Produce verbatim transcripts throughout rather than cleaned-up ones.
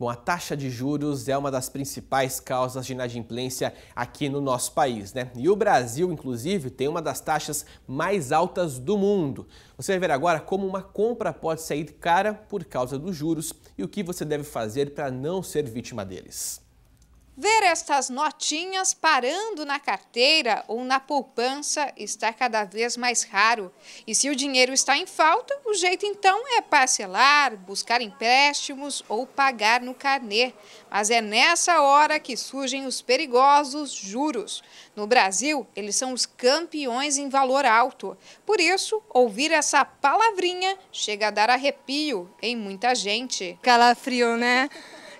Bom, a taxa de juros é uma das principais causas de inadimplência aqui no nosso país, né? E o Brasil, inclusive, tem uma das taxas mais altas do mundo. Você vai ver agora como uma compra pode sair cara por causa dos juros e o que você deve fazer para não ser vítima deles. Ver estas notinhas parando na carteira ou na poupança está cada vez mais raro. E se o dinheiro está em falta, o jeito então é parcelar, buscar empréstimos ou pagar no carnê. Mas é nessa hora que surgem os perigosos juros. No Brasil, eles são os campeões em valor alto. Por isso, ouvir essa palavrinha chega a dar arrepio em muita gente. Calafrio, né?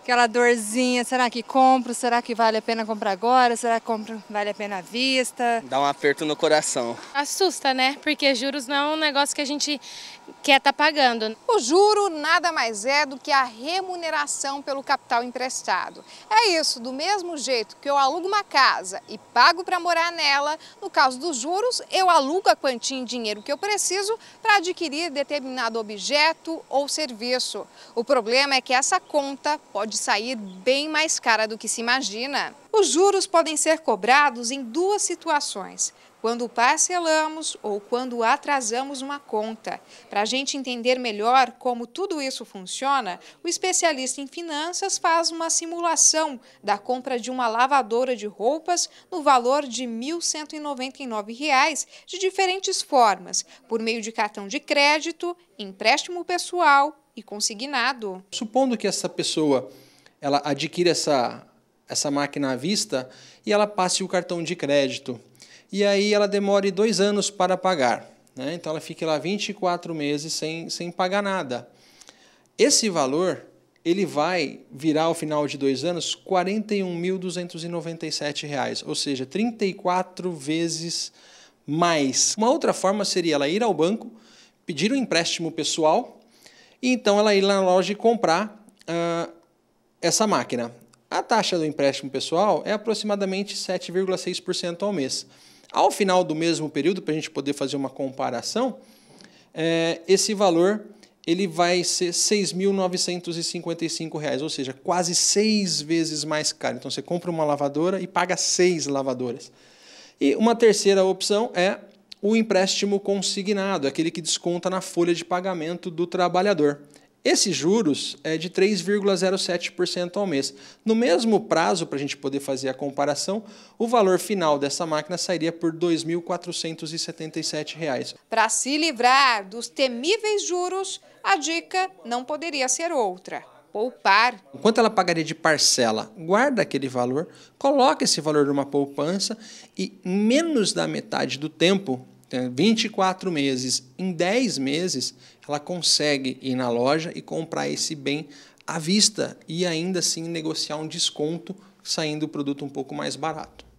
Aquela dorzinha, será que compro? Será que vale a pena comprar agora? Será que compro, vale a pena à vista? Dá um aperto no coração. Assusta, né? Porque juros não é um negócio que a gente quer estar pagando. O juro nada mais é do que a remuneração pelo capital emprestado. É isso, do mesmo jeito que eu alugo uma casa e pago para morar nela, no caso dos juros, eu alugo a quantia em dinheiro que eu preciso para adquirir determinado objeto ou serviço. O problema é que essa conta pode de sair bem mais cara do que se imagina. Os juros podem ser cobrados em duas situações: quando parcelamos ou quando atrasamos uma conta. Para a gente entender melhor como tudo isso funciona, o especialista em finanças faz uma simulação da compra de uma lavadora de roupas no valor de mil cento e noventa e nove reais de diferentes formas, por meio de cartão de crédito, empréstimo pessoal e consignado. Supondo que essa pessoa ela adquira essa, essa máquina à vista e ela passe o cartão de crédito, e aí ela demore dois anos para pagar, né? Então ela fica lá vinte e quatro meses sem, sem pagar nada. Esse valor ele vai virar ao final de dois anos quarenta e um mil duzentos e noventa e sete reais, ou seja, trinta e quatro vezes mais. Uma outra forma seria ela ir ao banco, pedir um empréstimo pessoal e então ela ir lá na loja e comprar uh, essa máquina. A taxa do empréstimo pessoal é aproximadamente sete vírgula seis por cento ao mês. Ao final do mesmo período, para a gente poder fazer uma comparação, é, esse valor ele vai ser seis mil novecentos e cinquenta e cinco reais, ou seja, quase seis vezes mais caro. Então você compra uma lavadora e paga seis lavadoras. E uma terceira opção é o empréstimo consignado, aquele que desconta na folha de pagamento do trabalhador. Esses juros é de três vírgula zero sete por cento ao mês. No mesmo prazo, para a gente poder fazer a comparação, o valor final dessa máquina sairia por dois mil quatrocentos e setenta e sete reais. Para se livrar dos temíveis juros, a dica não poderia ser outra: poupar. Quanto ela pagaria de parcela? Guarda aquele valor, coloca esse valor numa poupança e menos da metade do tempo, vinte e quatro meses, em dez meses, ela consegue ir na loja e comprar esse bem à vista e ainda assim negociar um desconto, saindo o produto um pouco mais barato.